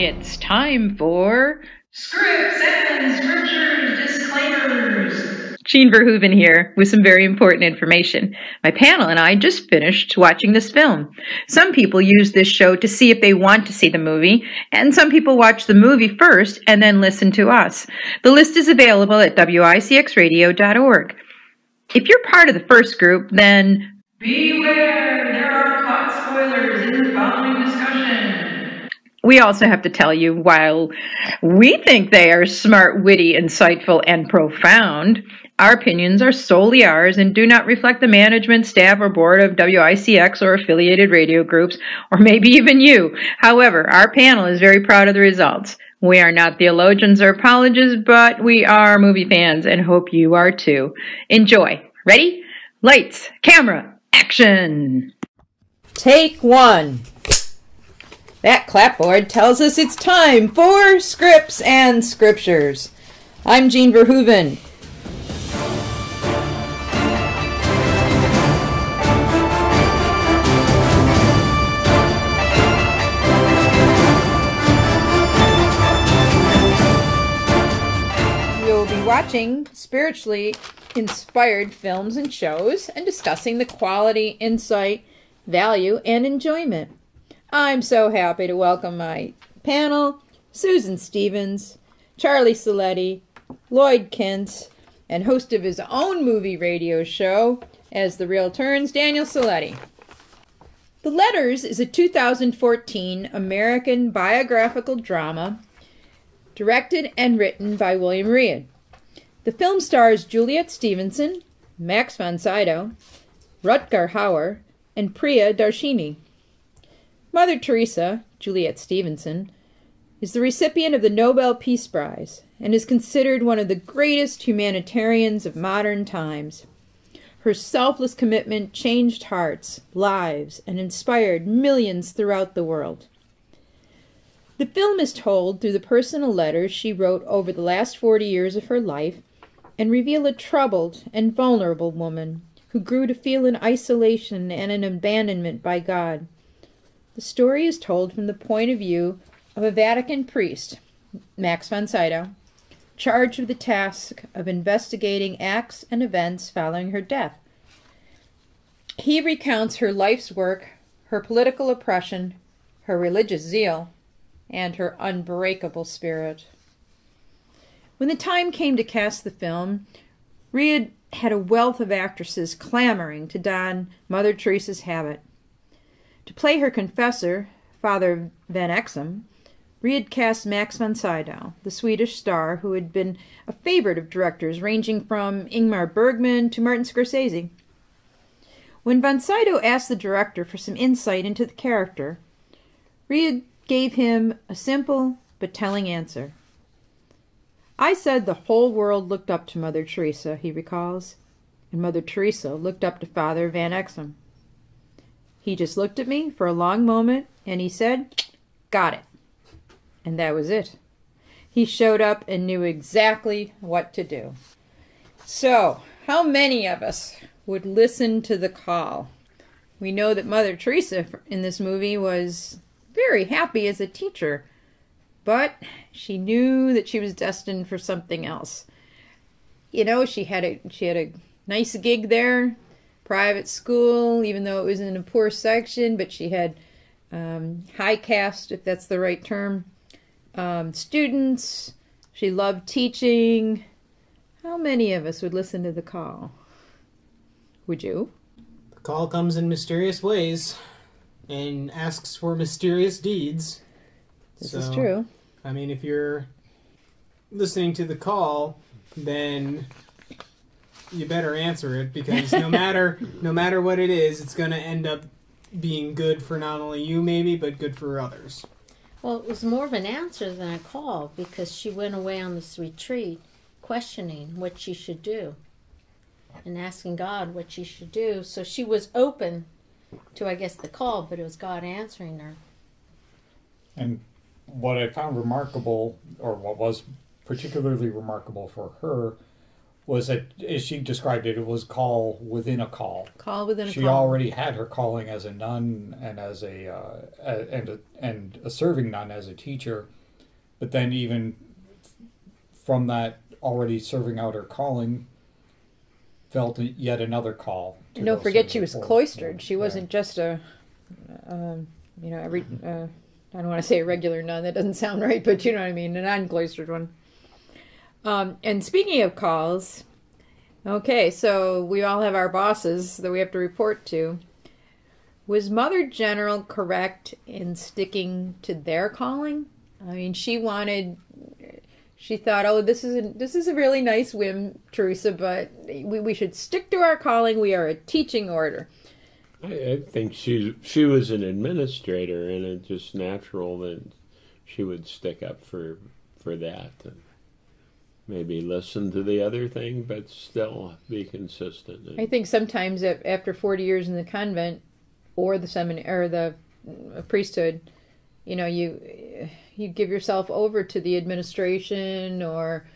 It's time for Scripts and Scriptures Disclaimers. Jean Verhoeven here with some very important information. My panel and I just finished watching this film. Some people use this show to see if they want to see the movie, and some people watch the movie first and then listen to us. The list is available at WICX radio.org. If you're part of the first group, then beware, there are plot spoilers in the following discussion. We also have to tell you, while we think they are smart, witty, insightful, and profound, our opinions are solely ours and do not reflect the management, staff, or board of WICX or affiliated radio groups, or maybe even you. However, our panel is very proud of the results. We are not theologians or apologists, but we are movie fans and hope you are too. Enjoy. Ready? Lights, camera, action! Take one. That clapboard tells us it's time for Scripts and Scriptures. I'm Jean Verhoeven. Watching spiritually inspired films and shows and discussing the quality, insight, value, and enjoyment. I'm so happy to welcome my panel, Susan Stevens, Charlie Ciletti, Lloyd Kintz, and host of his own movie radio show, As The Real Turns, Daniel Ciletti. The Letters is a 2014 American biographical drama directed and written by William Riead. The film stars Juliet Stevenson, Max von Sydow, Rutger Hauer, and Priya Darshini. Mother Teresa, Juliet Stevenson, is the recipient of the Nobel Peace Prize and is considered one of the greatest humanitarians of modern times. Her selfless commitment changed hearts, lives, and inspired millions throughout the world. The film is told through the personal letters she wrote over the last 40 years of her life, and reveal a troubled and vulnerable woman who grew to feel an isolation and an abandonment by God. The story is told from the point of view of a Vatican priest, Max von Sydow, charged with the task of investigating acts and events following her death. He recounts her life's work, her political oppression, her religious zeal, and her unbreakable spirit. When the time came to cast the film, Riead had a wealth of actresses clamoring to don Mother Teresa's habit. To play her confessor, Father Van Exem, Riead cast Max von Sydow, the Swedish star who had been a favorite of directors ranging from Ingmar Bergman to Martin Scorsese. When von Sydow asked the director for some insight into the character, Riead gave him a simple but telling answer. "I said the whole world looked up to Mother Teresa," he recalls, "and Mother Teresa looked up to Father Van Exem. He just looked at me for a long moment, and he said, 'Got it.' And that was it. He showed up and knew exactly what to do." So, how many of us would listen to the call? We know that Mother Teresa in this movie was very happy as a teacher, but she knew that she was destined for something else. You know, she had a nice gig there, private school, even though it was in a poor section, but she had high caste, if that's the right term, students. She loved teaching. How many of us would listen to the call? Would you? The call comes in mysterious ways and asks for mysterious deeds. This is true. I mean, if you're listening to the call, then you better answer it, because no matter what it is, it's going to end up being good for not only you maybe, but good for others. Well, it was more of an answer than a call, because she went away on this retreat questioning what she should do and asking God what she should do. So she was open to, I guess, the call, but it was God answering her. And what I found remarkable, or what was particularly remarkable for her, was that, as she described it, it was call within a call. Call within a call. She already had her calling as a nun and as a serving nun as a teacher, but then even from that already serving out her calling, felt yet another call. And don't forget, she was cloistered. She wasn't just I don't want to say a regular nun. That doesn't sound right, but you know what I mean, an uncloistered one. And speaking of calls, okay, so we all have our bosses that we have to report to. Was Mother General correct in sticking to their calling? I mean, she thought, oh, this is a really nice whim, Teresa, but we should stick to our calling. We are a teaching order. I think she was an administrator, and it's just natural that she would stick up for that. And maybe listen to the other thing, but still be consistent. And I think sometimes after 40 years in the convent or the seminary or the priesthood, you know, you give yourself over to the administration or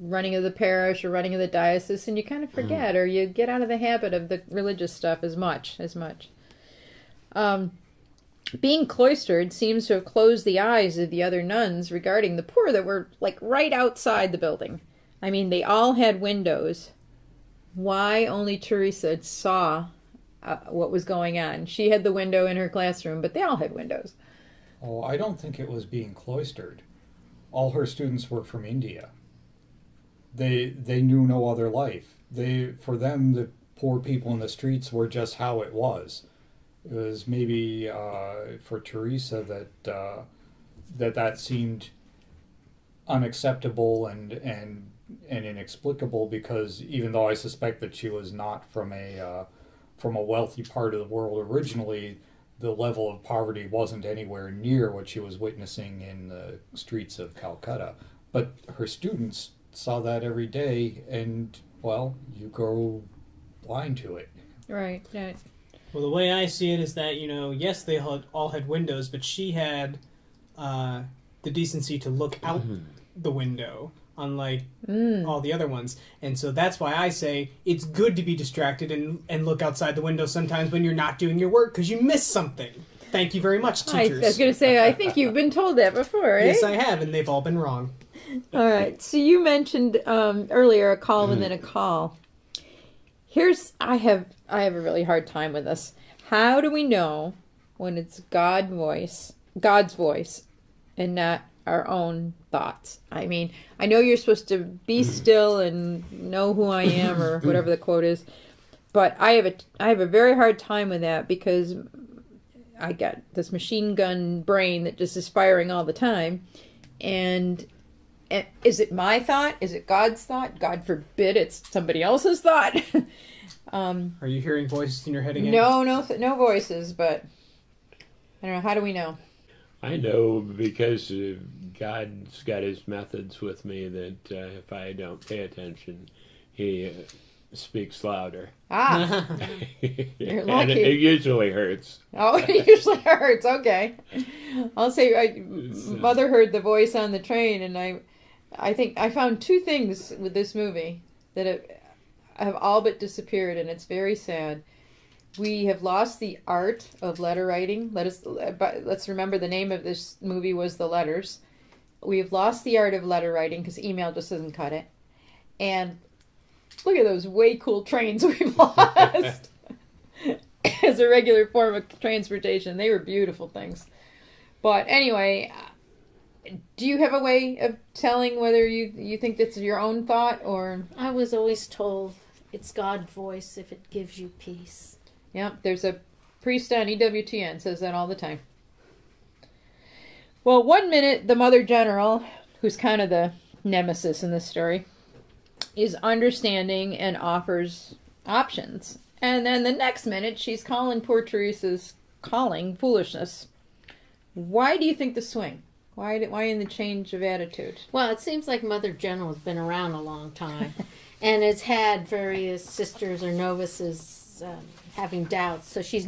running of the parish or running of the diocese, and you kind of forget, or you get out of the habit of the religious stuff as much. Being cloistered seems to have closed the eyes of the other nuns regarding the poor that were, like, right outside the building. I mean, they all had windows. Why only Teresa saw what was going on? She had the window in her classroom, but they all had windows. Oh, I don't think it was being cloistered. All her students were from India. They knew no other life. For them, the poor people in the streets were just how it was. It was maybe for Teresa that seemed unacceptable and inexplicable, because even though I suspect that she was not from a wealthy part of the world originally, the level of poverty wasn't anywhere near what she was witnessing in the streets of Calcutta. But her students saw that every day, and, well, you go blind to it. Right, yeah. Well, the way I see it is that, you know, yes, they all had windows, but she had the decency to look out the window, unlike all the other ones. And so that's why I say it's good to be distracted and look outside the window sometimes when you're not doing your work, because you miss something. Thank you very much, teachers. I was going to say, I think you've been told that before, right? Yes, I have, and they've all been wrong. All right. So you mentioned earlier a call within a call. Here's, I have a really hard time with this. How do we know when it's God's voice and not our own thoughts? I mean, I know you're supposed to be still and know who I am, or whatever the quote is, but I have a very hard time with that, because I got this machine gun brain that just is firing all the time. And is it my thought? Is it God's thought? God forbid it's somebody else's thought. Are you hearing voices in your head again? No voices, but I don't know. How do we know? I know because God's got his methods with me that if I don't pay attention, he speaks louder. Ah, you're lucky. And it usually hurts. Oh, it usually hurts. Okay. I'll say Mother heard the voice on the train, and I think I found two things with this movie that have all but disappeared, and it's very sad. We have lost the art of letter writing. Let's remember the name of this movie was The Letters. We have lost the art of letter writing because email just doesn't cut it. And look at those way cool trains we've lost as a regular form of transportation. They were beautiful things. But anyway, do you have a way of telling whether you think that's your own thought or... I was always told it's God's voice if it gives you peace. Yep, there's a priest on EWTN says that all the time. Well, one minute the Mother General, who's kind of the nemesis in this story, is understanding and offers options. And then the next minute she's calling poor Teresa's calling foolishness. Why do you think the swing? Why in the change of attitude? Well, it seems like Mother General has been around a long time and has had various sisters or novices having doubts. So she's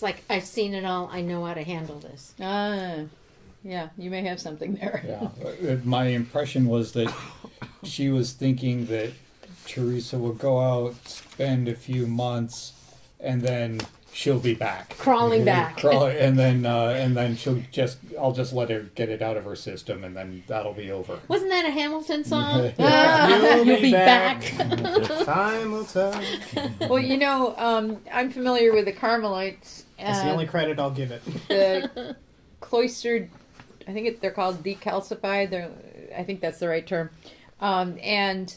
like, I've seen it all. I know how to handle this. Ah, yeah, you may have something there. Yeah, my impression was that she was thinking that Teresa will go out, spend a few months, and then she'll be back. Crawling back. And then I'll just let her get it out of her system, and then that'll be over. Wasn't that a Hamilton song? You'll be back. Time will tell. Well, I'm familiar with the Carmelites. That's the only credit I'll give it. The cloistered, I think they're called decalcified. I think that's the right term. And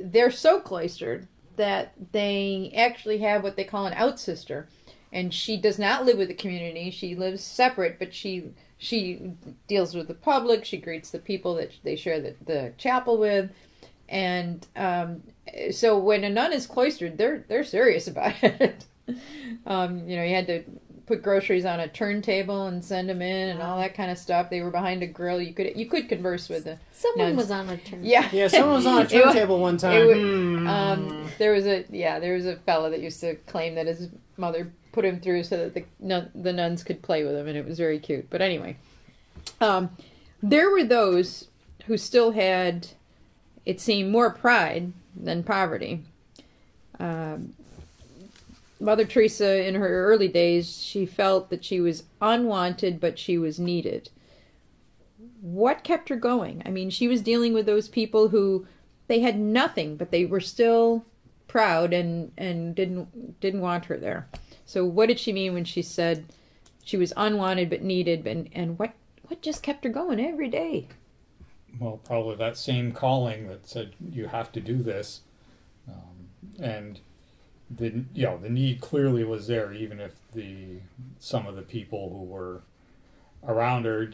they're so cloistered that they actually have what they call an out sister, and she does not live with the community. She lives separate, but she deals with the public. She greets the people that they share the chapel with, and so when a nun is cloistered, they're serious about it. You had to put groceries on a turntable and send them in, and all that kind of stuff. They were behind a grill. You could converse with them. Someone was on a turntable. Yeah, someone was on a turntable one time. There was a fella that used to claim that his mother put him through so that the nuns could play with him, and it was very cute. But anyway, there were those who still had, it seemed, more pride than poverty. Mother Teresa, in her early days, she felt that she was unwanted, but she was needed. What kept her going? I mean, she was dealing with those people who, they had nothing, but they were still proud and didn't want her there. So what did she mean when she said she was unwanted but needed, and what just kept her going every day? Well, probably that same calling that said, you have to do this. The need clearly was there, even if some of the people who were around her,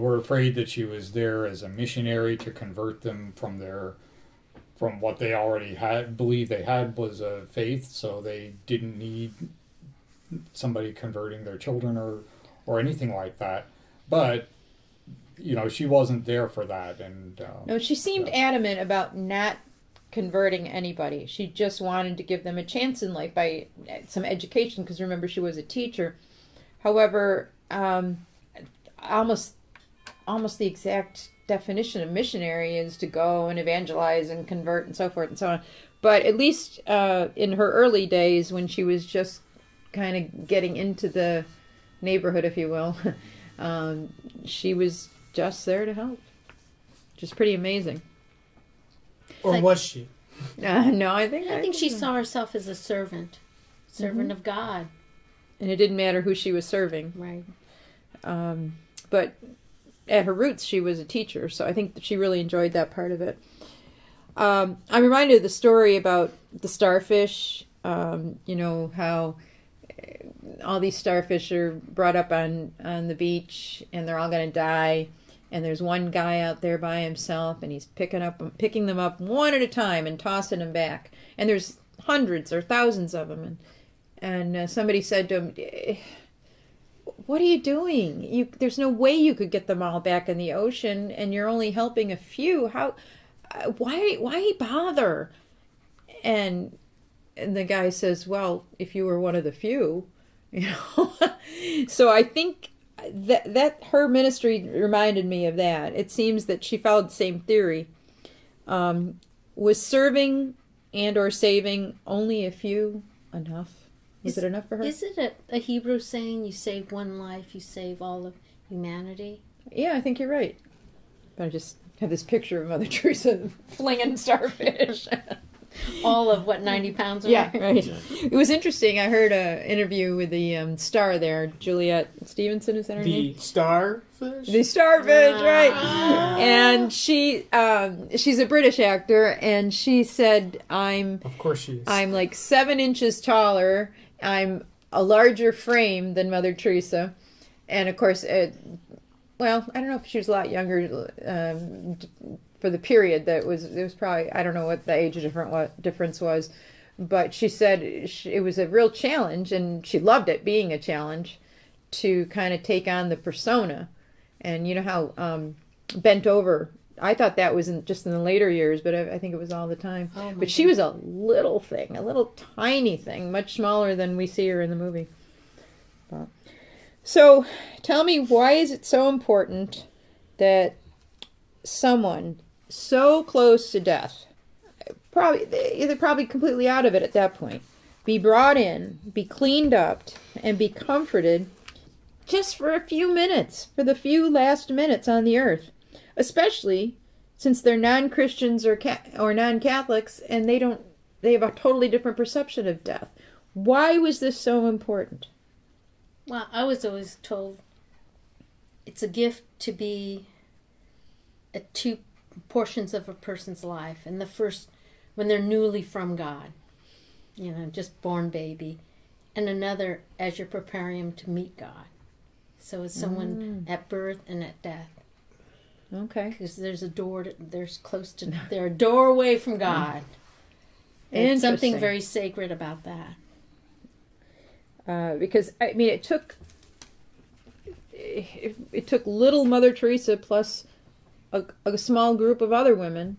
were afraid that she was there as a missionary to convert them from what they already believed they had was a faith, so they didn't need somebody converting their children or anything like that. But she wasn't there for that, and no, she seemed adamant about not converting anybody. She just wanted to give them a chance in life by some education, because remember, she was a teacher. However, almost the exact definition of missionary is to go and evangelize and convert and so forth and so on. But at least in her early days, when she was just kind of getting into the neighborhood, if you will, she was just there to help, which is pretty amazing. Or was she? No, I think she saw herself as a servant of God, and it didn't matter who she was serving, right? But at her roots, she was a teacher, so I think that she really enjoyed that part of it. I'm reminded of the story about the starfish. How all these starfish are brought up on the beach, and they're all going to die. And there's one guy out there by himself, and he's picking them up one at a time and tossing them back. And there's hundreds or thousands of them. And somebody said to him, "What are you doing? There's no way you could get them all back in the ocean, and you're only helping a few. How? Why bother?" And the guy says, "Well, if you were one of the few, So I think that her ministry reminded me of that. It seems that she followed the same theory. Was serving and or saving only a few enough? Is it enough for her? Is it a Hebrew saying, you save one life, you save all of humanity? Yeah, I think you're right. But I just have this picture of Mother Teresa flinging starfish. All of, 90 pounds? Yeah, right. It was interesting. I heard an interview with the star there, Juliet Stevenson, is that her name? The starfish? The starfish, right. And she's a British actor, and she said, of course she is. I'm like 7 inches taller. I'm a larger frame than Mother Teresa. And, of course, I don't know if she was a lot younger, for the period that it was probably, I don't know what the age difference was, but she said it was a real challenge, and she loved it being a challenge to kind of take on the persona. And you know how bent over, I thought that was just in the later years, but I think it was all the time. Oh, but she was a little thing, a little tiny thing, much smaller than we see her in the movie. So tell me, why is it so important that someone so close to death, probably completely out of it at that point, be brought in, be cleaned up, and be comforted just for a few minutes, for the few last minutes on the earth, especially since they're non-Christians or non-Catholics, and they have a totally different perception of death. Why was this so important? Well, I was always told it's a gift to be at two portions of a person's life, and the first when they're newly from God, you know, just born baby, and another as you're preparing them to meet God. So it's someone at birth and at death. Okay. Because there's a door, they're a door away from God. And something very sacred about that. Because, I mean, it took little Mother Teresa plus a small group of other women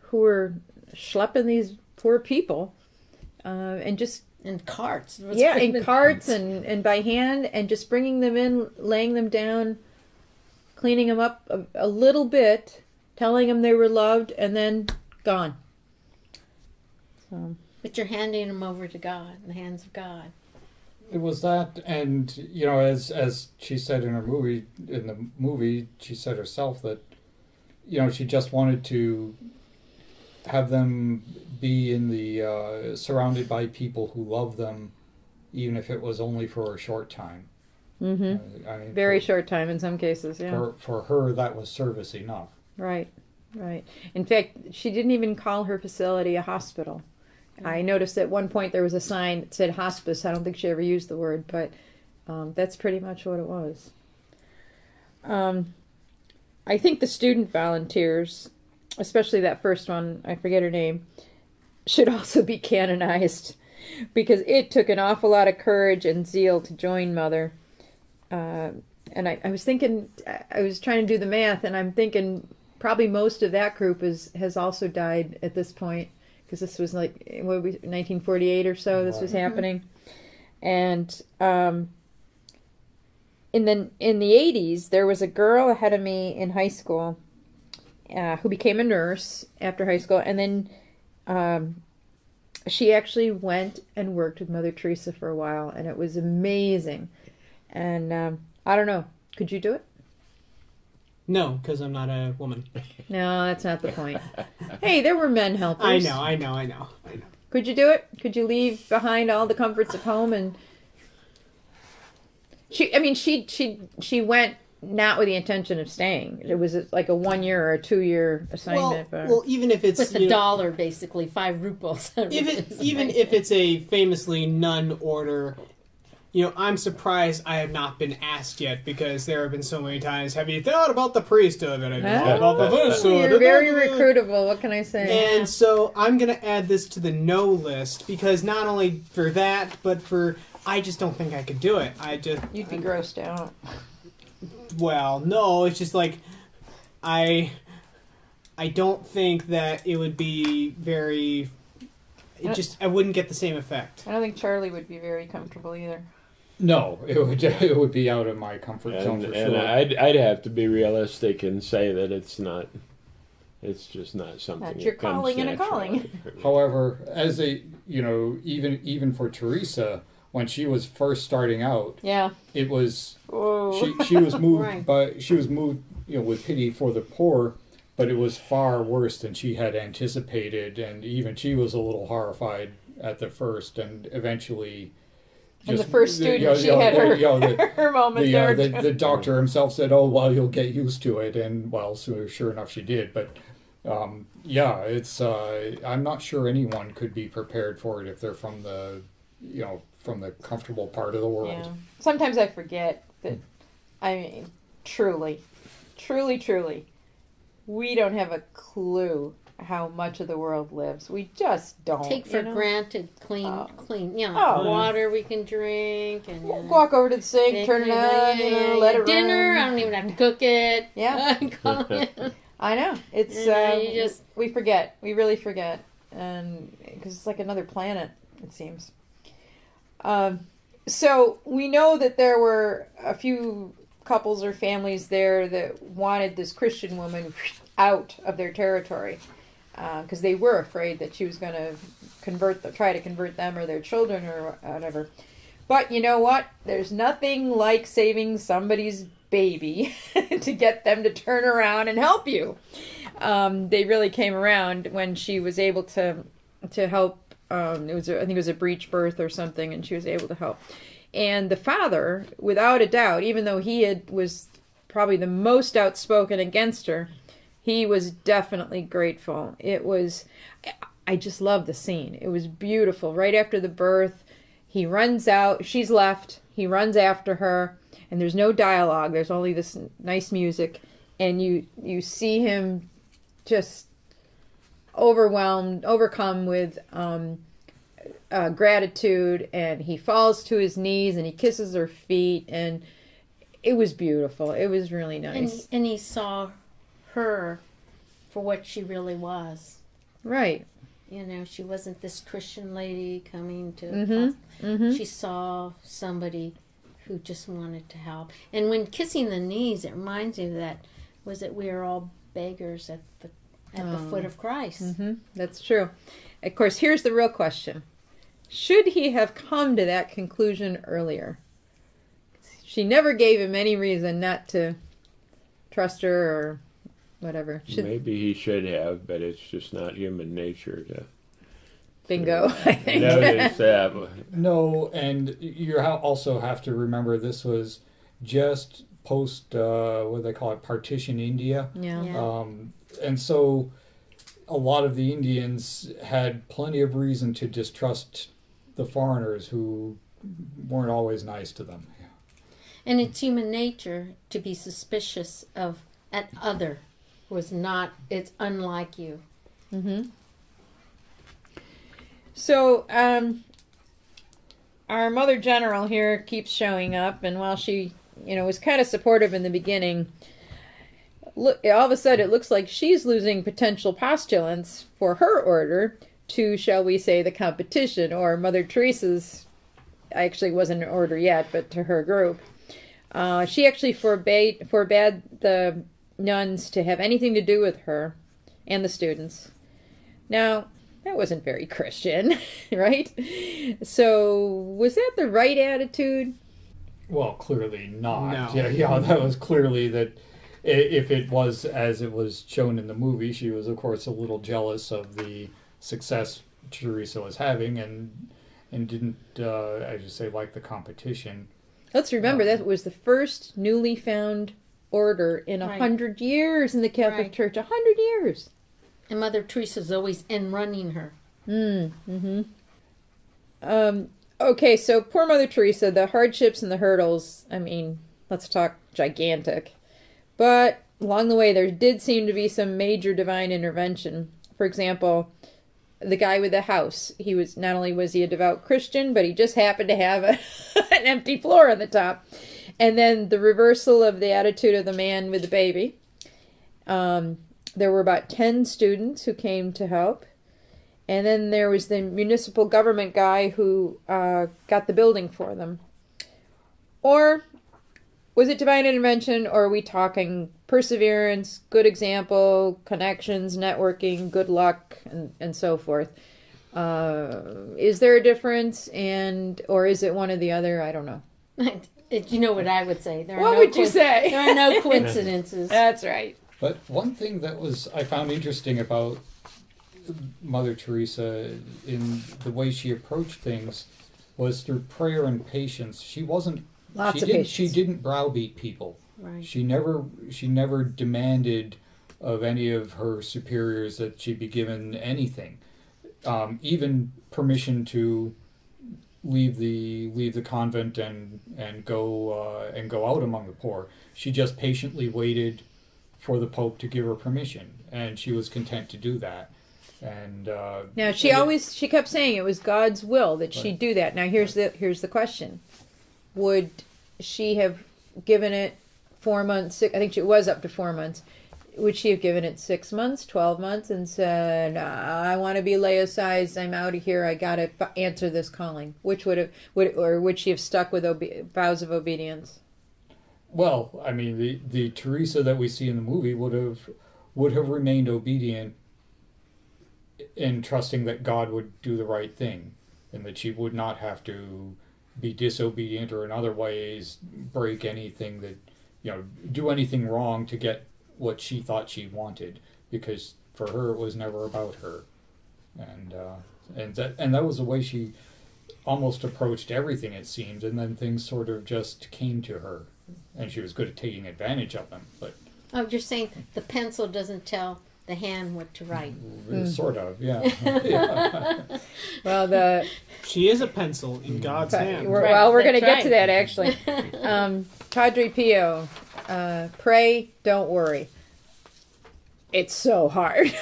who were schlepping these poor people and just... in carts. Yeah, in carts and by hand, and just bringing them in, laying them down, cleaning them up a little bit, telling them they were loved, and then gone. So. But you're handing them over to God, in the hands of God. It was that, and, you know, as she said in her movie, she said herself that, you know, she just wanted to have them be in the surrounded by people who love them, even if it was only for a short time. Mm-hmm. I mean, very short time in some cases. Yeah. For her, that was service enough. Right, right. In fact, she didn't even call her facility a hospital. Mm-hmm. I noticed at one point there was a sign that said hospice. I don't think she ever used the word, but that's pretty much what it was. I think the student volunteers, especially that first one, I forget her name, should also be canonized, because it took an awful lot of courage and zeal to join Mother. And I was thinking, I was trying to do the math, and I'm thinking probably most of that group has also died at this point, because this was like, 1948 or so, this was happening. And in the 80s, there was a girl ahead of me in high school who became a nurse after high school, and then she actually went and worked with Mother Teresa for a while, and it was amazing. And I don't know, could you do it? No, because I'm not a woman. No, that's not the point. Hey, there were men helpers. I know. Could you do it? Could you leave behind all the comforts of home? And she went. Not with the intention of staying. It was like a 1 year or a 2 year assignment. Well, even if it's with a dollar, basically 5 ruples. Even if it's a famously nun order, you know, I'm surprised I have not been asked yet, because there have been so many times. Have you thought about the priesthood? And you're very recruitable. What can I say? And so I'm going to add this to the no list, because not only for that, but for I just don't think I could do it. You'd be grossed out. Well, no, it's just like I don't think that it would be very. I wouldn't get the same effect. I don't think Charlie would be very comfortable either. No, it would be out of my comfort zone for sure. I'd have to be realistic and say that it's not. It's just not something that your calling and a calling. However, as even for Teresa. When she was first starting out, it was she was moved right. With pity for the poor, but it was far worse than she had anticipated, and even she was a little horrified at the first, and eventually. Her moment there. The doctor himself said, "Oh, well, you'll get used to it," and well, so sure enough, she did, but. It's I'm not sure anyone could be prepared for it if they're from the. From the comfortable part of the world. Yeah. Sometimes I forget that, I mean, truly, we don't have a clue how much of the world lives. We just don't. Take for granted clean, water we can drink. And we'll walk over to the sink, turn it on, let it run. Dinner, I don't even have to cook it. Yeah. I know. It's, we forget. We really forget. And, because it's like another planet, it seems. So we know that there were a few couples or families there that wanted this Christian woman out of their territory, because they were afraid that she was going to try to convert them or their children or whatever. But you know what? There's nothing like saving somebody's baby to get them to turn around and help you. They really came around when she was able to help. I think it was a breech birth or something, and she was able to help. And the father, without a doubt, even though he was probably the most outspoken against her, he was definitely grateful. It was, I just love the scene. It was beautiful. Right after the birth, he runs out. She's left. He runs after her, and there's no dialogue. There's only this nice music, and you see him just overcome with gratitude, and he falls to his knees and he kisses her feet, and it was beautiful. It was really nice. And he saw her for what she really was. Right. You know, she wasn't this Christian lady coming to... Mm-hmm. Mm-hmm. She saw somebody who just wanted to help. And when kissing the knees, it reminds me of that, was that we are all beggars at the foot of Christ. Mm-hmm. That's true. Of course, here's the real question. Should he have come to that conclusion earlier? She never gave him any reason not to trust her or whatever. Maybe he should have, but it's just not human nature to... Bingo, I think. Notice that. No, and you also have to remember this was just post, what do they call it, partition India. Yeah. Yeah. And so a lot of the Indians had plenty of reason to distrust the foreigners who weren't always nice to them. Yeah. And it's human nature to be suspicious of an other who is not, it's unlike you. Mm-hmm. So our Mother General here keeps showing up, and while she, you know, was kind of supportive in the beginning, look, all of a sudden it looks like she's losing potential postulants for her order to, shall we say, the competition, or Mother Teresa's, actually wasn't an order yet, but to her group. She actually forbade the nuns to have anything to do with her and the students. Now, that wasn't very Christian, right? So, was that the right attitude? Well, clearly not. No. Yeah, that was clearly that... If it was as it was shown in the movie, she was, of course, a little jealous of the success Teresa was having, and didn't, as you say, like the competition. Let's remember that was the first newly found order in 100 years in the Catholic Church. 100 years. And Mother Teresa's always in running her. Mm-hmm. Okay, so poor Mother Teresa, the hardships and the hurdles, I mean, let's talk gigantic. But along the way, there did seem to be some major divine intervention. For example, the guy with the house. He was, not only was he a devout Christian, but he just happened to have an empty floor on the top. And then the reversal of the attitude of the man with the baby. There were about 10 students who came to help. And then there was the municipal government guy who got the building for them. Or... was it divine intervention, or are we talking perseverance, good example, connections, networking, good luck, and so forth? Is there a difference, or is it one or the other? I don't know. You know what I would say. What would you say? There are no coincidences. That's right. But one thing that I found interesting about Mother Teresa in the way she approached things was through prayer and patience. She wasn't... She didn't browbeat people. Right. She never demanded of any of her superiors that she be given anything, even permission to leave the convent and go out among the poor. She just patiently waited for the Pope to give her permission, and she was content to do that. And now she kept saying it was God's will that she do that. Now here's the question. Would she have given it 4 months, I think it was up to 4 months, would she have given it 6 months, 12 months, and said, I want to be laicized, I'm out of here, I got to answer this calling? Which would she have stuck with vows of obedience? Well, I mean, the Teresa that we see in the movie would have would have remained obedient in trusting that God would do the right thing and that she would not have to be disobedient or in other ways break anything that, you know, do anything wrong to get what she thought she wanted, because for her it was never about her. And that was the way she almost approached everything, it seemed, and then things sort of just came to her, and she was good at taking advantage of them. But oh, you're saying the pencil doesn't tell the hand what to write. Sort of, yeah. Yeah. Well, she is a pencil in God's hand. Well, we're going to get to that, actually. Padre Pio, pray, don't worry. It's so hard.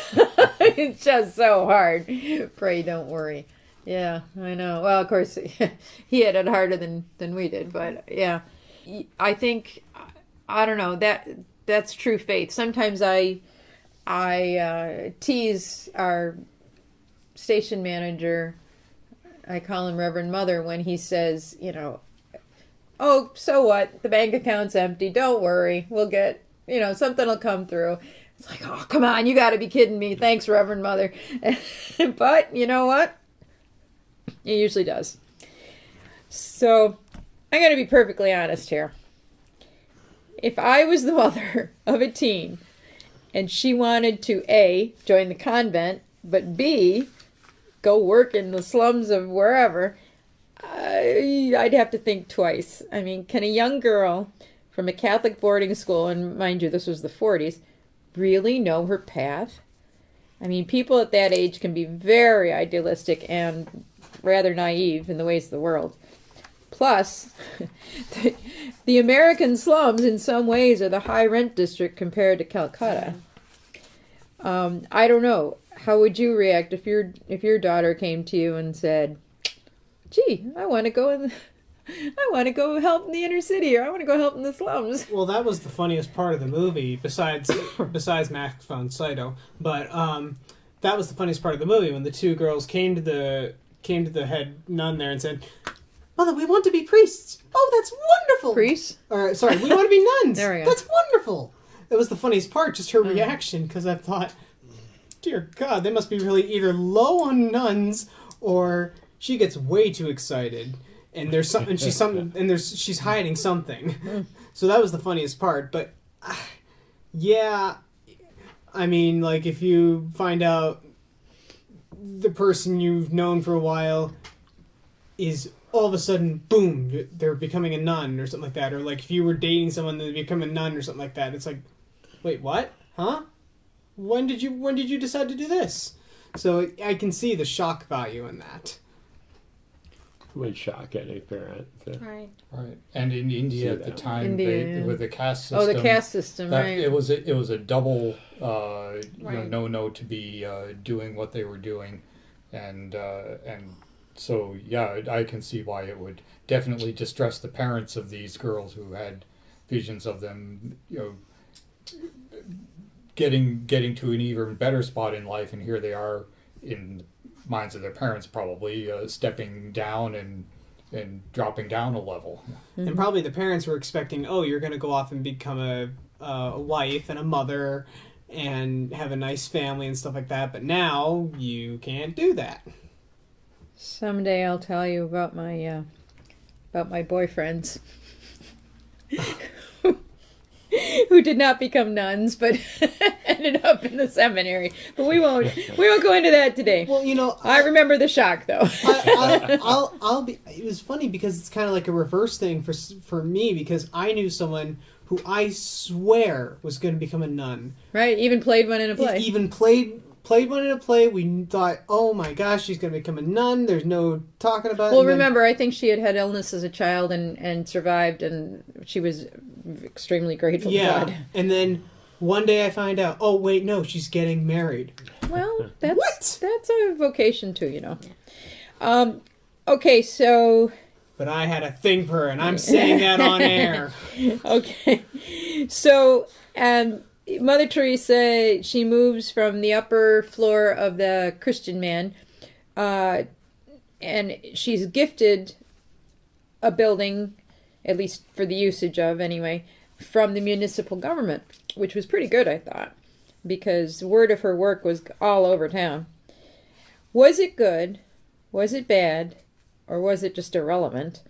It's just so hard. Pray, don't worry. Yeah, I know. Well, of course, he had it harder than we did, but yeah. I think, I don't know, that's true faith. Sometimes I tease our station manager, I call him Reverend Mother, when he says, you know, oh, so what? The bank account's empty. Don't worry. We'll get, you know, something will come through. It's like, oh, come on. You got to be kidding me. Thanks, Reverend Mother. But you know what? It usually does. So I'm going to be perfectly honest here. If I was the mother of a teen and she wanted to, A, join the convent, but B, go work in the slums of wherever, I'd have to think twice. I mean, can a young girl from a Catholic boarding school, and mind you, this was the 40s, really know her path? I mean, people at that age can be very idealistic and rather naive in the ways of the world. Plus, the American slums in some ways are the high-rent district compared to Calcutta. I don't know. How would you react if your daughter came to you and said, gee, I want to go help in the inner city, or I want to go help in the slums? Well, that was the funniest part of the movie, besides Max von Sydow. But that was the funniest part of the movie, when the two girls came to the head nun there and said, Mother, we want to be priests. Oh, that's wonderful. Priests? Sorry, we want to be nuns. There we go. That's wonderful. That was the funniest part, just her reaction, because I thought, dear God, they must be really either low on nuns, or she gets way too excited. And there's something she's hiding something. So that was the funniest part. But yeah, I mean, like, if you find out the person you've known for a while is all of a sudden, boom, they're becoming a nun or something like that, or like if you were dating someone, they become a nun or something like that. It's like, wait, what? Huh? When did you decide to do this? So I can see the shock value in that. Would shock any parent. So. Right. And in India at the time, with the caste system. Oh, the caste system, right. It was a double no-no to be doing what they were doing. And so, yeah, I can see why it would definitely distress the parents of these girls who had visions of them, you know, getting to an even better spot in life, and here they are in minds of their parents probably stepping down and dropping down a level. Mm-hmm. And probably the parents were expecting, oh, you're going to go off and become a wife and a mother and have a nice family and stuff like that, but now you can't do that. Someday I'll tell you about my boyfriends who did not become nuns, but ended up in the seminary. But we won't go into that today. Well, you know, I remember the shock, though. It was funny because it's kind of like a reverse thing for me, because I knew someone who I swear was going to become a nun. Right, even played one in a play. Played one in a play. We thought, oh my gosh, she's going to become a nun. There's no talking about it. Well, remember, I think she had illness as a child and survived, and she was extremely grateful to God. And then one day I find out, oh wait, no, she's getting married. Well, that's a vocation too, you know. Okay, so... But I had a thing for her, and I'm saying that on air. Okay. So, Mother Teresa, she moves from the upper floor of the Christian man, and she's gifted a building, at least for the usage of anyway, from the municipal government, which was pretty good, I thought. because word of her work was all over town. Was it good, was it bad, or was it just irrelevant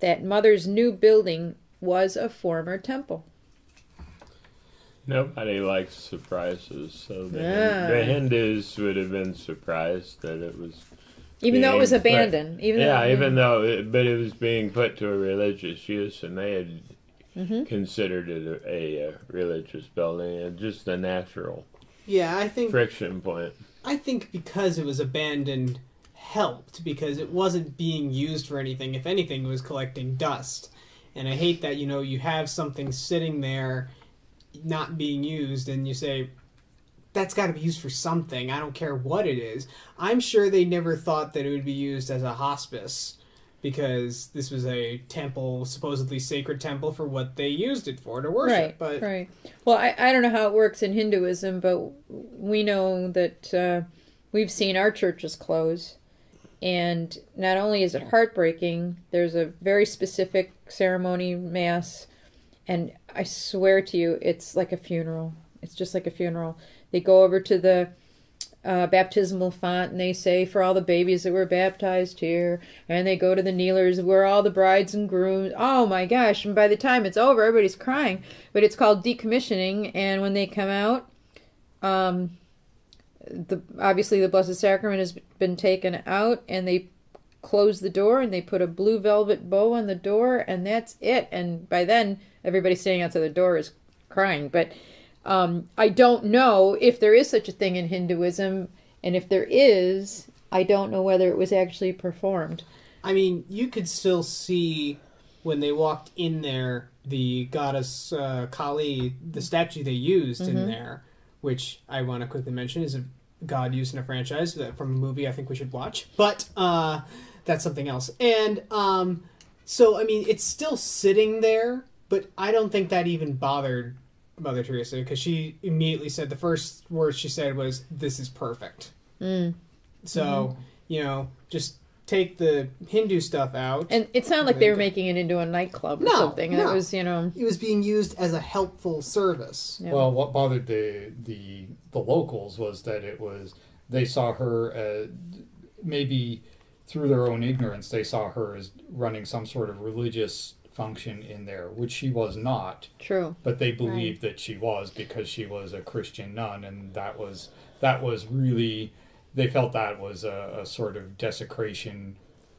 that Mother's new building was a former temple? Nobody likes surprises, so the Hindus would have been surprised that it was... Even though it was abandoned. But it was being put to a religious use, and they had considered it a religious building, and just a natural friction point. I think because it was abandoned helped, because it wasn't being used for anything. If anything, it was collecting dust. And I hate that, you know, you have something sitting there not being used, and you say, that's got to be used for something. I don't care what it is. I'm sure they never thought that it would be used as a hospice, because this was a temple, supposedly sacred temple, for what they used it for, to worship. Right, but... right. Well, I don't know how it works in Hinduism, but we know that we've seen our churches close, and not only is it heartbreaking, there's a very specific ceremony, mass, and I swear to you, it's like a funeral. It's just like a funeral. They go over to the baptismal font and they say, for all the babies that were baptized here, and they go to the kneelers where all the brides and grooms, oh my gosh, and by the time it's over, everybody's crying. But it's called decommissioning, and when they come out, obviously the Blessed Sacrament has been taken out, and they close the door and they put a blue velvet bow on the door, and that's it. And by then, everybody standing outside the door is crying. But I don't know if there is such a thing in Hinduism, and if there is, I don't know whether it was actually performed. I mean, you could still see when they walked in there, the goddess Kali, the statue they used in there, which I want to quickly mention is a god used in a franchise from a movie I think we should watch. But that's something else. And so, I mean, it's still sitting there, but I don't think that even bothered Mother Teresa, because she immediately said, the first words she said was, this is perfect. Mm. So, you know, just take the Hindu stuff out. And it sounded like they were making it into a nightclub or something. No. It was, you know... It was being used as a helpful service. Yeah. Well, what bothered the locals was that it was... They saw her, maybe through their own ignorance, they saw her as running some sort of religious function in there, which she was not. True. But they believed that she was, because she was a Christian nun, and that was really... They felt that was a sort of desecration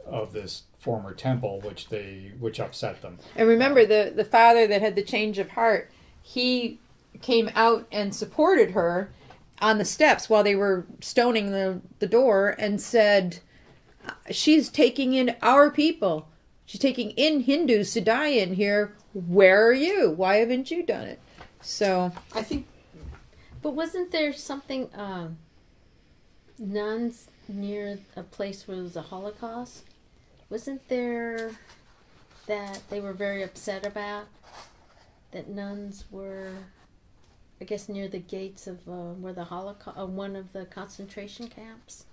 of this former temple, which upset them. And remember, the father that had the change of heart, he came out and supported her on the steps while they were stoning the door, and said, she's taking in our people. She's taking in Hindus to die in here. Where are you? Why haven't you done it? So I think... But wasn't there something... nuns near a place where it was a Holocaust? Wasn't there that they were very upset about? That nuns were, I guess, near the gates of where the Holocaust, one of the concentration camps?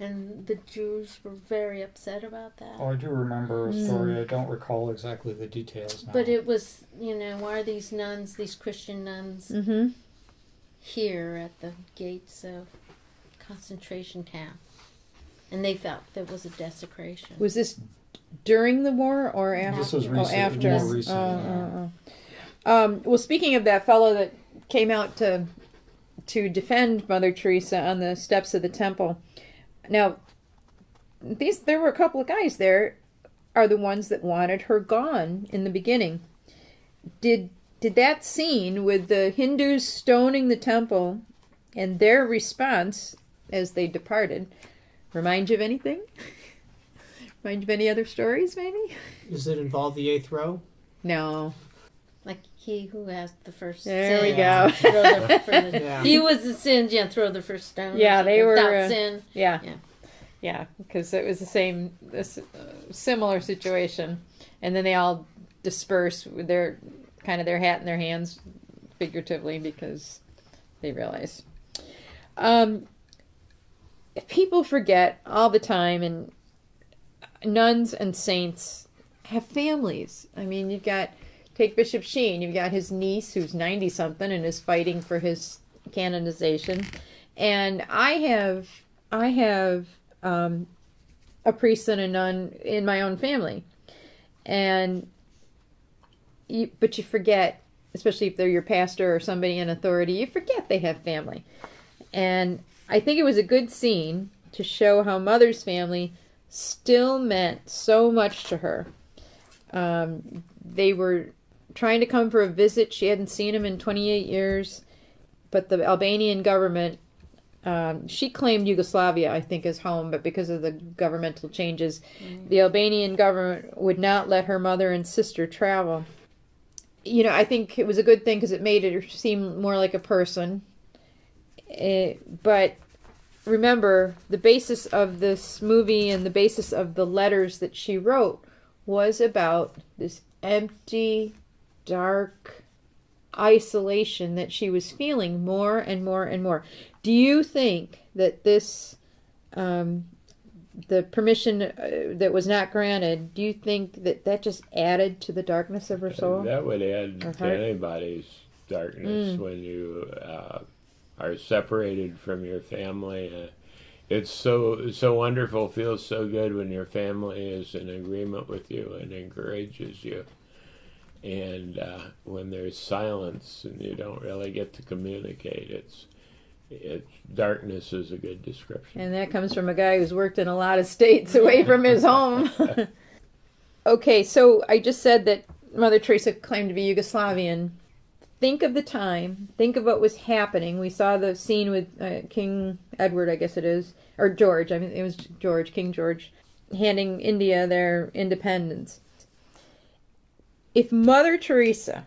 And the Jews were very upset about that. Oh, I do remember a story. I don't recall exactly the details now. But it was, you know, why are these nuns, these Christian nuns, here at the gates of concentration camp? And they felt there was a desecration. Was this during the war or after? This was recent, after. More recent. Well, speaking of that fellow that came out to defend Mother Teresa on the steps of the temple. Now, there were a couple of guys there are the ones that wanted her gone in the beginning. Did that scene with the Hindus stoning the temple and their response as they departed remind you of anything? Remind you of any other stories, maybe? Does it involve the eighth row? No. Like he who has the first sin. There we go. He was the sin, throw the first stone. Yeah, they were. Without sin. Yeah, because it was the same, similar situation. And then they all disperse with their hat in their hands, figuratively, because they realize... people forget all the time, and nuns and saints have families. I mean, take Bishop Sheen, you've got his niece who's 90-something and is fighting for his canonization. And I have a priest and a nun in my own family, and but you forget, especially if they're your pastor or somebody in authority, you forget they have family. And I think it was a good scene to show how Mother's family still meant so much to her. They were trying to come for a visit. She hadn't seen him in 28 years, but the Albanian government, she claimed Yugoslavia, I think, as home, but because of the governmental changes, the Albanian government would not let her mother and sister travel. You know, I think it was a good thing because it made it seem more like a person. But remember, the basis of this movie and the basis of the letters that she wrote was about this empty, dark isolation that she was feeling more and more and more. Do you think that this, the permission that was not granted, do you think that that just added to the darkness of her soul? That would add to anybody's darkness when you are separated from your family. It's so wonderful, feels so good when your family is in agreement with you and encourages you. And when there's silence and you don't really get to communicate, it's darkness is a good description. And that comes from a guy who's worked in a lot of states away from his home. Okay, so I just said that Mother Teresa claimed to be Yugoslavian. Think of the time. Think of what was happening. We saw the scene with King Edward, I guess it is, or George. I mean, it was George, King George, handing India their independence. If Mother Teresa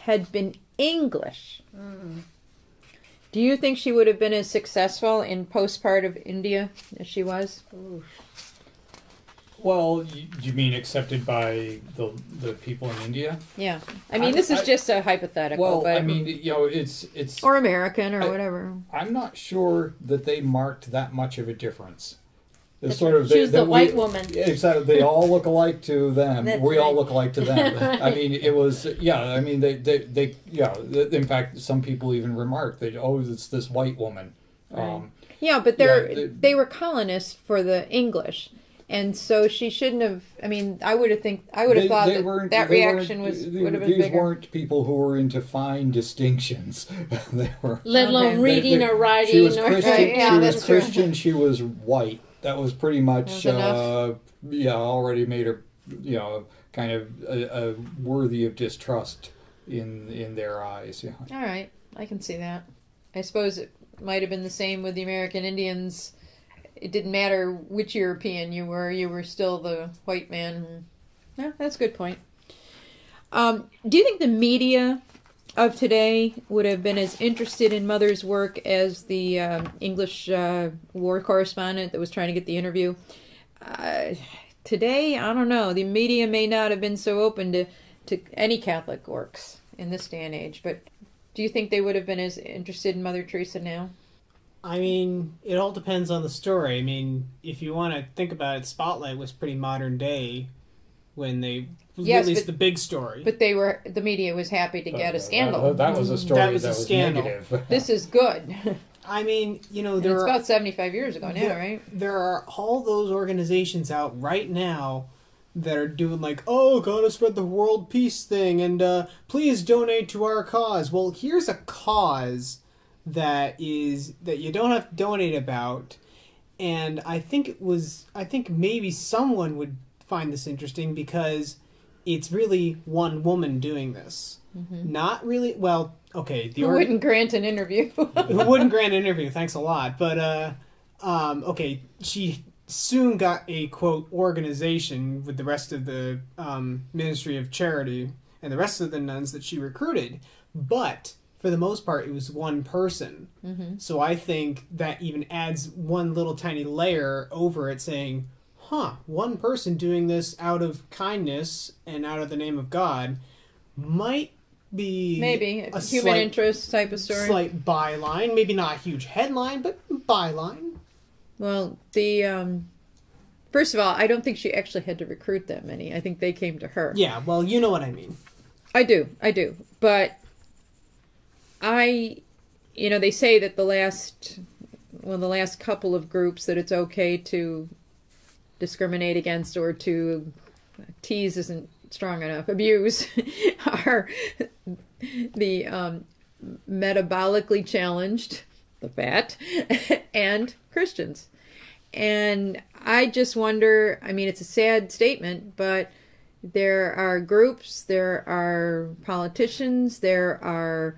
had been English, do you think she would have been as successful in postpartum India as she was? Ooh. Well, you mean accepted by the people in India? Yeah, I mean this is just a hypothetical. Well, but I mean, you know, it's or American or whatever. I'm not sure that they marked that much of a difference. It's sort of she's the white woman. Exactly, they all look alike to them. We all look alike to them. Right. I mean, it was I mean, they yeah. In fact, some people even remarked that it's this white woman. Right. Yeah, but they were colonists for the English. And so she shouldn't have. I mean, I would have thought that reaction would have been bigger. These weren't people who were into fine distinctions. They were, let alone reading or writing. She was Christian. She was white. That was pretty much already made her kind of a worthy of distrust in their eyes. Yeah. All right, I can see that. I suppose it might have been the same with the American Indians. It didn't matter which European you were still the white man. Yeah, that's a good point. Do you think the media of today would have been as interested in Mother's work as the English war correspondent that was trying to get the interview? Today, I don't know. The media may not have been so open to any Catholic works in this day and age, but do you think they would have been as interested in Mother Teresa now? I mean, it all depends on the story. I mean, if you want to think about it, Spotlight was pretty modern day when they released the big story. But the media was happy to get a scandal. That was a story that was negative. This is good. I mean, it's about 75 years ago now, right? There are all those organizations out right now that are doing like, oh, gotta spread the world peace thing, and please donate to our cause. Well, here's a cause that you don't have to donate about, and I think maybe someone would find this interesting because it's really one woman doing this. Not really, well, okay, who wouldn't grant an interview, thanks a lot, but okay, she soon got a quote organization with the rest of the Ministry of Charity and the rest of the nuns that she recruited, but for the most part, it was one person. So I think that even adds one little tiny layer over it saying, one person doing this out of kindness and out of the name of God might be... maybe a human interest type of story. Slight byline. Maybe not a huge headline, but byline. Well, the... first of all, I don't think she actually had to recruit that many. I think they came to her. Yeah, well, you know what I mean. I do. But... I you know, they say that the last couple of groups that it's okay to discriminate against, or to tease isn't strong enough, abuse, are the metabolically challenged, the fat, and Christians. And I just wonder, I mean, it's a sad statement, but there are groups, there are politicians, there are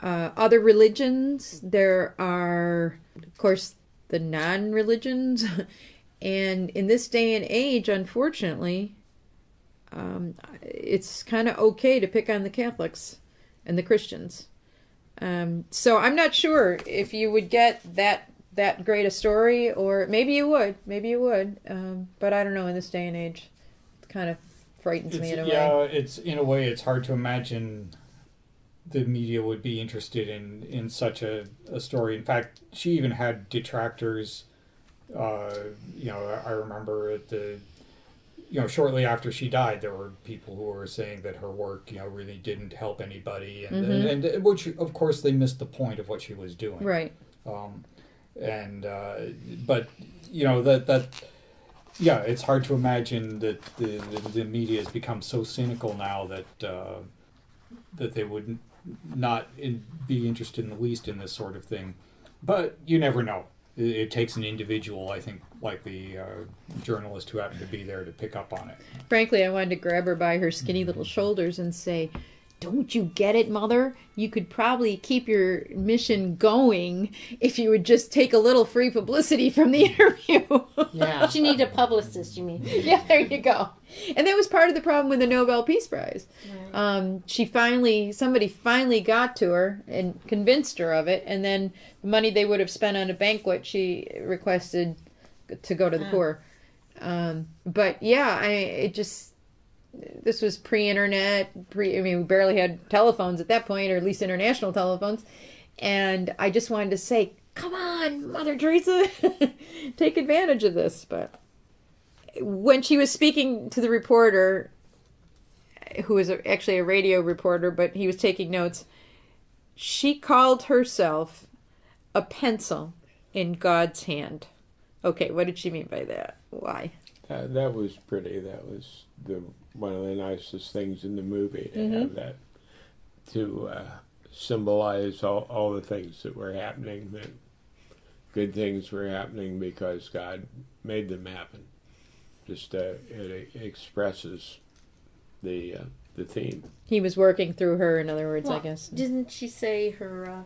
other religions, there are, of course, the non-religions. And in this day and age, unfortunately, it's kind of okay to pick on the Catholics and the Christians. So I'm not sure if you would get that great a story, or maybe you would, but I don't know, in this day and age, it kind of frightens me in a way. Yeah, it's, in a way, it's hard to imagine the media would be interested in such a story. In fact, she even had detractors. You know, I remember at the, you know, shortly after she died, there were people who were saying that her work, you know, really didn't help anybody, and and which, of course, they missed the point of what she was doing, right? But you know, yeah, it's hard to imagine that the media has become so cynical now that that they would not be interested in the least in this sort of thing. But you never know. It takes an individual, I think, like the journalist who happened to be there, to pick up on it. Frankly, I wanted to grab her by her skinny little shoulders and say, "Don't you get it, Mother? You could probably keep your mission going if you would just take a little free publicity from the interview." Yeah. But you need a publicist, you mean? Yeah, there you go. And that was part of the problem with the Nobel Peace Prize. Right. Somebody finally got to her and convinced her of it, and then the money they would have spent on a banquet, she requested to go to the poor. But yeah, this was pre-internet, I mean, we barely had telephones at that point, or at least international telephones. And I just wanted to say, come on, Mother Teresa, take advantage of this. But when she was speaking to the reporter, who was actually a radio reporter, but he was taking notes, she called herself a pencil in God's hand. Okay, what did she mean by that? Why? That was pretty. That was one of the nicest things in the movie, to have that, to symbolize all the things that were happening, that good things were happening because God made them happen. Just it expresses the theme. He was working through her, in other words, well, I guess. Didn't she say her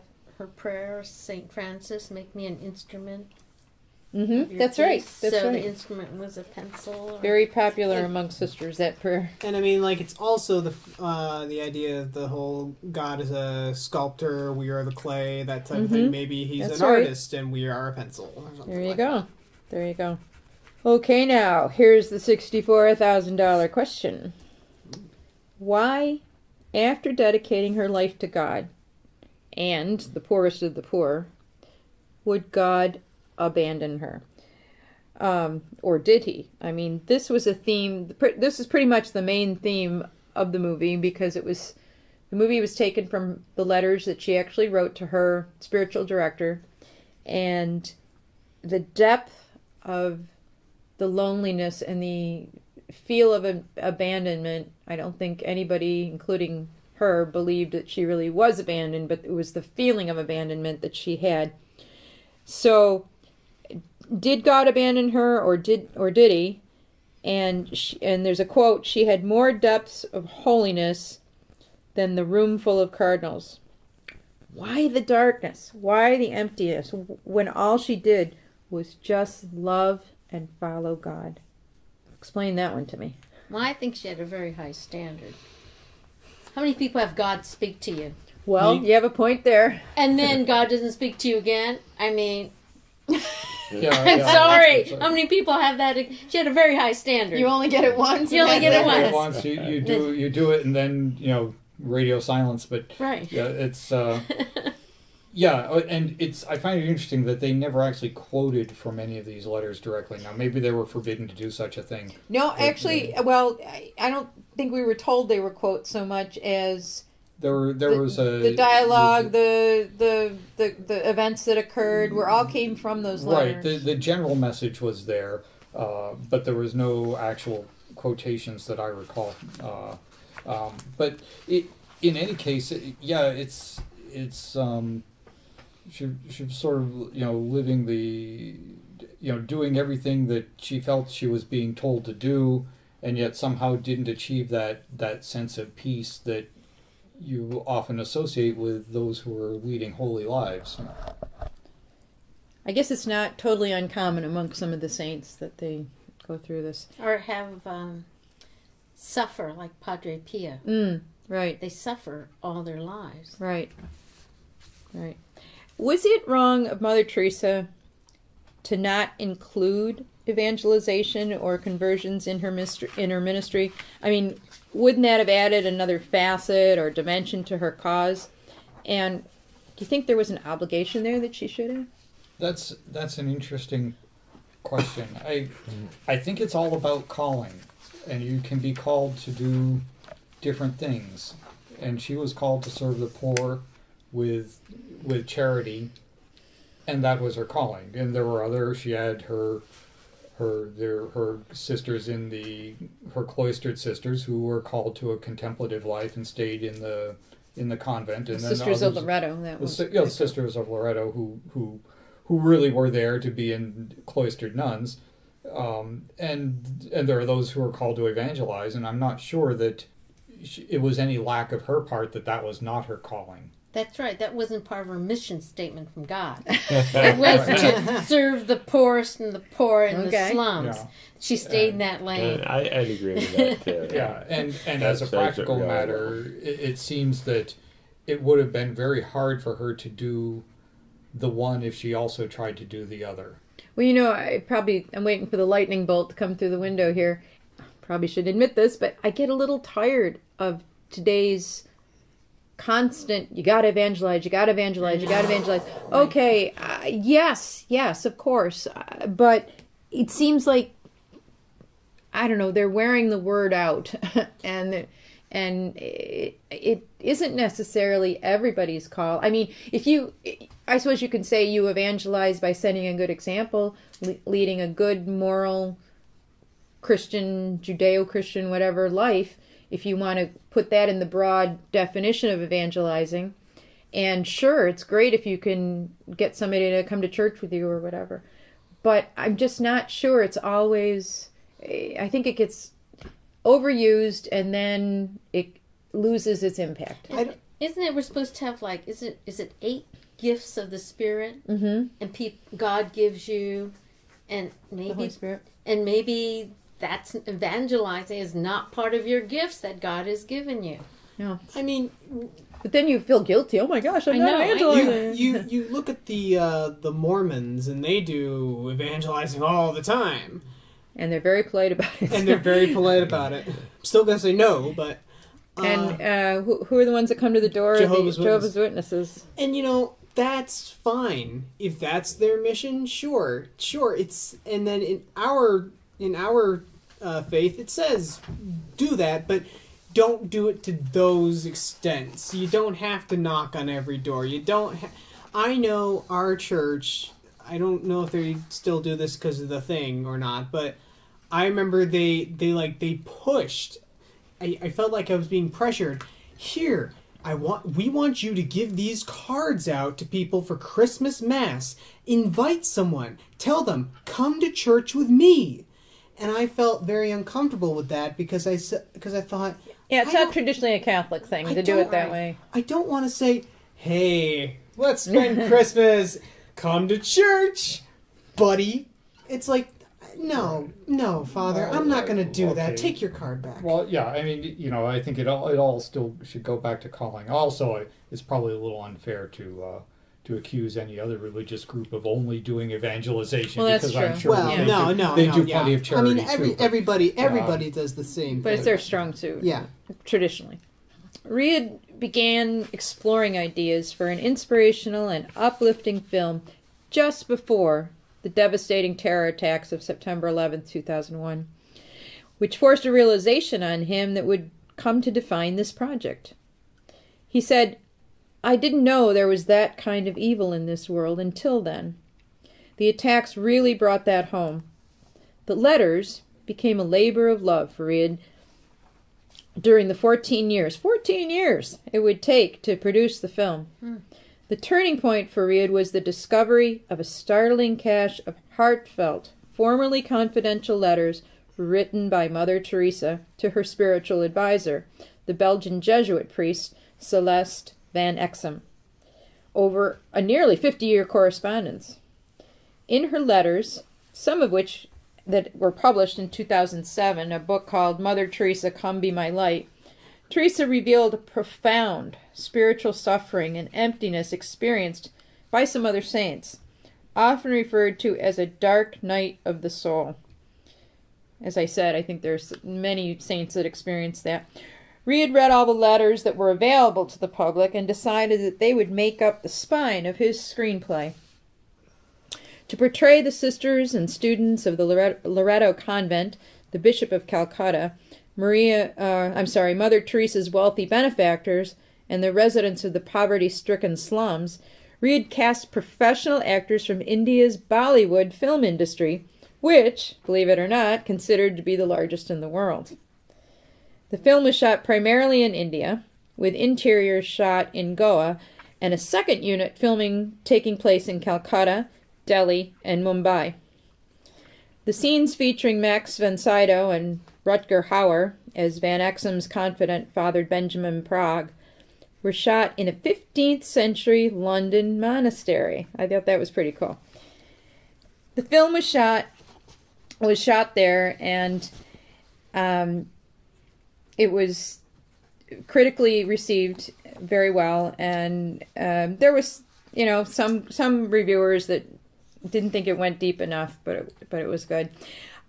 prayer, St. Francis, make me an instrument? That's right. That's so right. The instrument was a pencil. Very popular among sisters, that prayer. And I mean, like, it's also the idea of the whole God is a sculptor, we are the clay, that type of thing. Maybe he's an artist and we are a pencil. Or something like that. There you go. Okay, now, here's the $64,000 question. Why, after dedicating her life to God, and the poorest of the poor, would God abandon her? Or did he? I mean, this was a theme, this is pretty much the main theme of the movie, because the movie was taken from the letters that she actually wrote to her spiritual director, and the depth of the loneliness and the feel of abandonment. I don't think anybody, including her, believed that she really was abandoned, but it was the feeling of abandonment that she had. So, did God abandon her, or did he? And there's a quote: "She had more depths of holiness than the room full of cardinals." Why the darkness? Why the emptiness? When all she did was just love and follow God. Explain that one to me. Well, I think she had a very high standard. How many people have God speak to you? Well, you have a point there. And then God doesn't speak to you again. I mean, I'm sorry. How many people have that? She had a very high standard. You only get it once. You only get it once. You do it, and then, you know, radio silence. But right. Yeah, it's and it's. I find it interesting that they never actually quoted from any of these letters directly. Now, maybe they were forbidden to do such a thing. No, actually, I don't think we were told they were quotes so much as There was the dialogue, the events that occurred, were all came from those letters. Right. The general message was there, but there was no actual quotations that I recall. But it, in any case, she was sort of living the doing everything that she felt she was being told to do, and yet somehow didn't achieve that sense of peace that you often associate with those who are leading holy lives. I guess it's not totally uncommon among some of the saints that they go through this. Or have suffer, like Padre Pio. Mm, right. They suffer all their lives. Right. Right. Was it wrong of Mother Teresa to not include evangelization or conversions in her ministry? I mean, wouldn't that have added another facet or dimension to her cause? And do you think there was an obligation there that she should have? That's an interesting question. I think it's all about calling, and you can be called to do different things. And she was called to serve the poor with charity, and that was her calling. And there were others. She had her sisters in her cloistered sisters who were called to a contemplative life and stayed in the convent, and the Sisters of Loretto. That was the Sisters of Loretto who really were there to be in cloistered nuns, and there are those who are called to evangelize. And I'm not sure that it was any lack of her part that was not her calling. That's right. That wasn't part of her mission statement from God. It was to serve the poorest and the poor in the slums. Yeah. She stayed in that lane. I'd agree with that, too. Yeah, and as a practical matter, it seems that it would have been very hard for her to do the one if she also tried to do the other. Well, I'm waiting for the lightning bolt to come through the window here. Probably should admit this, but I get a little tired of today's constant, you gotta evangelize, you gotta evangelize, you gotta evangelize. Okay, yes, of course. But it seems like, I don't know, they're wearing the word out. and it isn't necessarily everybody's call. I mean, I suppose you can say you evangelize by setting a good example, leading a good moral Christian, Judeo-Christian, whatever life, if you want to put that in the broad definition of evangelizing. And sure, it's great if you can get somebody to come to church with you or whatever. But I'm just not sure it's always... I think it gets overused and then it loses its impact. Isn't it we're supposed to have, like, is it 8 gifts of the Spirit? Mm-hmm. And God gives you, and maybe... The Holy Spirit. And maybe... That's evangelizing is not part of your gifts that God has given you. No, I mean, but then you feel guilty. Oh my gosh, I'm not evangelizing. You look at the Mormons, and they do evangelizing all the time, and they're very polite about it. I'm still gonna say no, but and who are the ones that come to the door? Jehovah's Witnesses. And that's fine if that's their mission. Sure. It's and then in our faith, it says do that, but don't do it to those extents. You don't have to knock on every door. You don't. I know our church. I don't know if they still do this because of the thing or not, but I remember they pushed. I felt like I was being pressured. Here, we want you to give these cards out to people for Christmas Mass. Invite someone. Tell them come to church with me. And I felt very uncomfortable with that because I thought... Yeah, it's not traditionally a Catholic thing to do it that way. I don't want to say, hey, let's spend Christmas. Come to church, buddy. It's like, no, Father, I'm not going to do that. Take your card back. Well, yeah, I mean, I think it all still should go back to calling. Also, it's probably a little unfair to accuse any other religious group of only doing evangelization, because I'm sure they do plenty of charity. I mean, everybody does the same thing. But it's their strong suit, traditionally. Riead began exploring ideas for an inspirational and uplifting film just before the devastating terror attacks of September 11, 2001, which forced a realization on him that would come to define this project. He said, "I didn't know there was that kind of evil in this world until then." The attacks really brought that home. The Letters became a labor of love for Riead during the 14 years it would take to produce the film. The turning point for Riead was the discovery of a startling cache of heartfelt, formerly confidential letters written by Mother Teresa to her spiritual advisor, the Belgian Jesuit priest Celeste Van Exem, over a nearly 50-year correspondence. In her letters, some of which that were published in 2007, a book called Mother Teresa Come Be My Light, Teresa revealed a profound spiritual suffering and emptiness experienced by some other saints, often referred to as a dark night of the soul. As I said, I think there's many saints that experience that. Riead read all the letters that were available to the public and decided that they would make up the spine of his screenplay. To portray the sisters and students of the Loreto Convent, the Bishop of Calcutta, Mother Teresa's wealthy benefactors, and the residents of the poverty-stricken slums, Riead cast professional actors from India's Bollywood film industry, which, believe it or not, considered to be the largest in the world. The film was shot primarily in India, with interiors shot in Goa, and a second unit filming taking place in Calcutta, Delhi, and Mumbai. The scenes featuring Max von Sydow and Rutger Hauer as Van Exem's confidant Father Benjamin Prague were shot in a 15th century London monastery. I thought that was pretty cool. The film was shot there, and it was critically received very well, and there was, you know, some reviewers that didn't think it went deep enough, but it was good.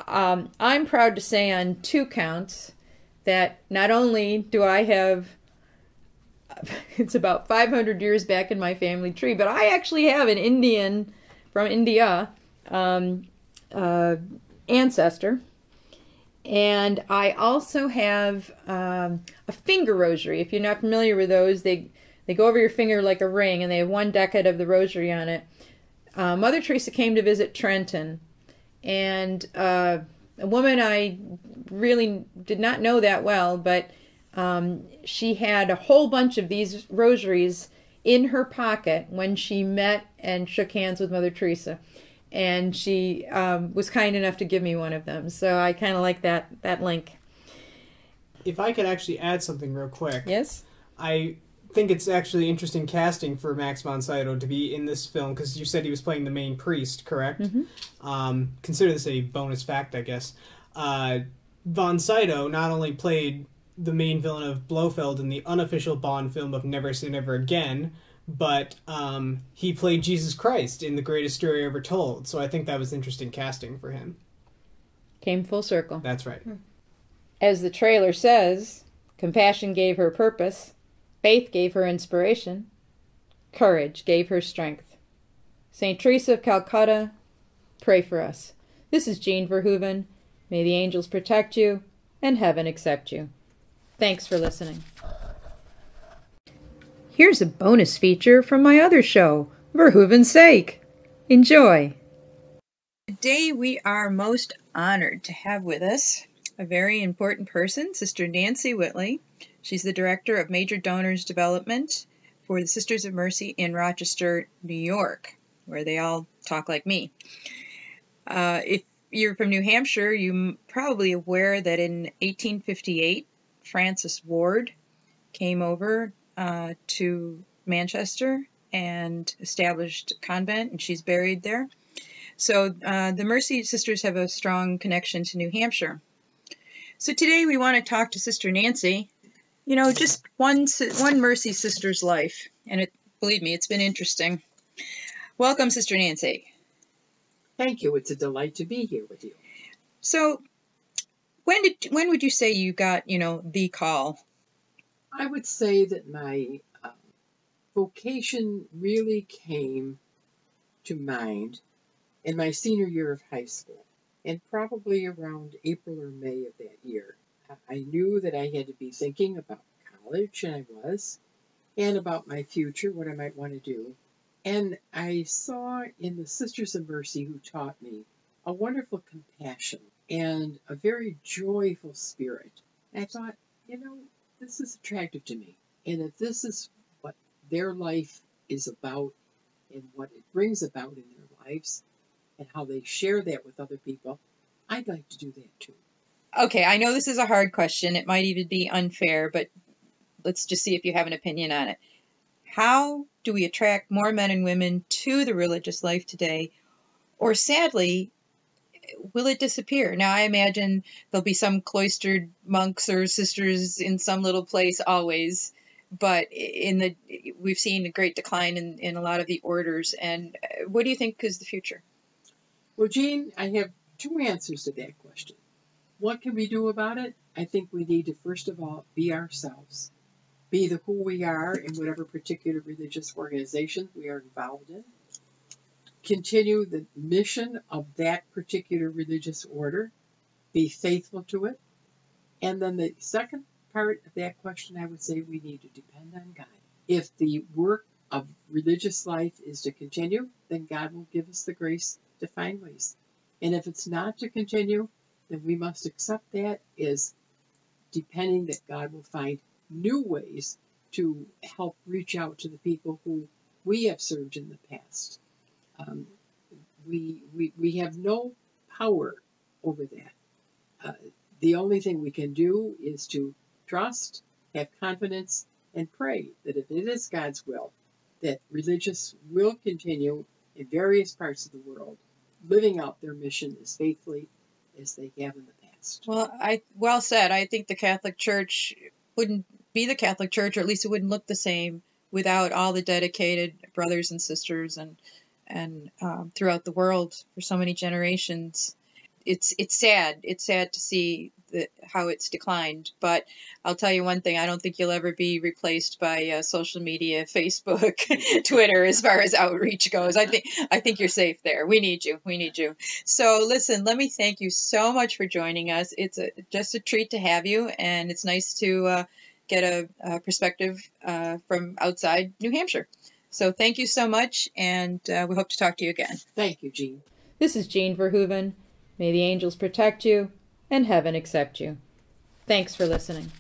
I'm proud to say on two counts that not only do I have, it's about 500 years back in my family tree, but I actually have an Indian from India ancestor, and I also have a finger rosary. If you're not familiar with those, they go over your finger like a ring, and they have one decade of the rosary on it. Mother Teresa came to visit Trenton, and a woman I really did not know that well, but she had a whole bunch of these rosaries in her pocket when she met and shook hands with Mother Teresa, and she was kind enough to give me one of them, so I kind of like that link. If I could actually add something real quick. Yes? I think it's actually interesting casting for Max von Sydow to be in this film, because you said he was playing the main priest, correct? Mm-hmm. Consider this a bonus fact, I guess. Von Sydow not only played the main villain of Blofeld in the unofficial Bond film of Never Say Never Again, but he played Jesus Christ in The Greatest Story Ever Told, so I think that was interesting casting for him. Came full circle. That's right. As the trailer says, compassion gave her purpose. Faith gave her inspiration. Courage gave her strength. St. Teresa of Calcutta, pray for us. This is Jean Verhoeven. May the angels protect you and heaven accept you. Thanks for listening. Here's a bonus feature from my other show, Verhoeven's Sake. Enjoy. Today we are most honored to have with us a very important person, Sister Nancy Whitley. She's the director of Major Donors Development for the Sisters of Mercy in Rochester, New York, where they all talk like me. If you're from New Hampshire, you're probably aware that in 1858, Francis Ward came over to Manchester and established a convent, and she's buried there. So the Mercy Sisters have a strong connection to New Hampshire. So today we want to talk to Sister Nancy. You know, just one Mercy Sister's life, and believe me, it's been interesting. Welcome, Sister Nancy. Thank you. It's a delight to be here with you. So, when would you say you got, you know, the call? I would say that my vocation really came to mind in my senior year of high school, and probably around April or May of that year. I knew that I had to be thinking about college, and I was, and about my future, what I might want to do. And I saw in the Sisters of Mercy who taught me a wonderful compassion and a very joyful spirit. And I thought, you know, this is attractive to me. And if this is what their life is about and what it brings about in their lives and how they share that with other people, I'd like to do that too. Okay, I know this is a hard question. It might even be unfair, but let's just see if you have an opinion on it. How do we attract more men and women to the religious life today? Or sadly, will it disappear? Now, I imagine there'll be some cloistered monks or sisters in some little place always, but we've seen a great decline in a lot of the orders. And what do you think is the future? Well, Jean, I have two answers to that question. What can we do about it? I think we need to, first of all, be ourselves, be the who we are in whatever particular religious organization we are involved in, continue the mission of that particular religious order, be faithful to it. And then the second part of that question, I would say we need to depend on God. If the work of religious life is to continue, then God will give us the grace to find ways. And if it's not to continue, then we must accept that as depending that God will find new ways to help reach out to the people who we have served in the past. We have no power over that. The only thing we can do is to trust, have confidence, and pray that if it is God's will, that religious will continue in various parts of the world, living out their mission as faithfully as they have in the past. Well, well said. I think the Catholic Church wouldn't be the Catholic Church, or at least it wouldn't look the same without all the dedicated brothers and sisters and throughout the world for so many generations. It's sad. It's sad to see how it's declined. But I'll tell you one thing: I don't think you'll ever be replaced by social media, Facebook, Twitter, as far as outreach goes. I think you're safe there. We need you. We need you. So listen, let me thank you so much for joining us. It's just a treat to have you, and it's nice to get a perspective from outside New Hampshire. So thank you so much, and we hope to talk to you again. Thank you, Jean. This is Jean Verhoeven. May the angels protect you and heaven accept you. Thanks for listening.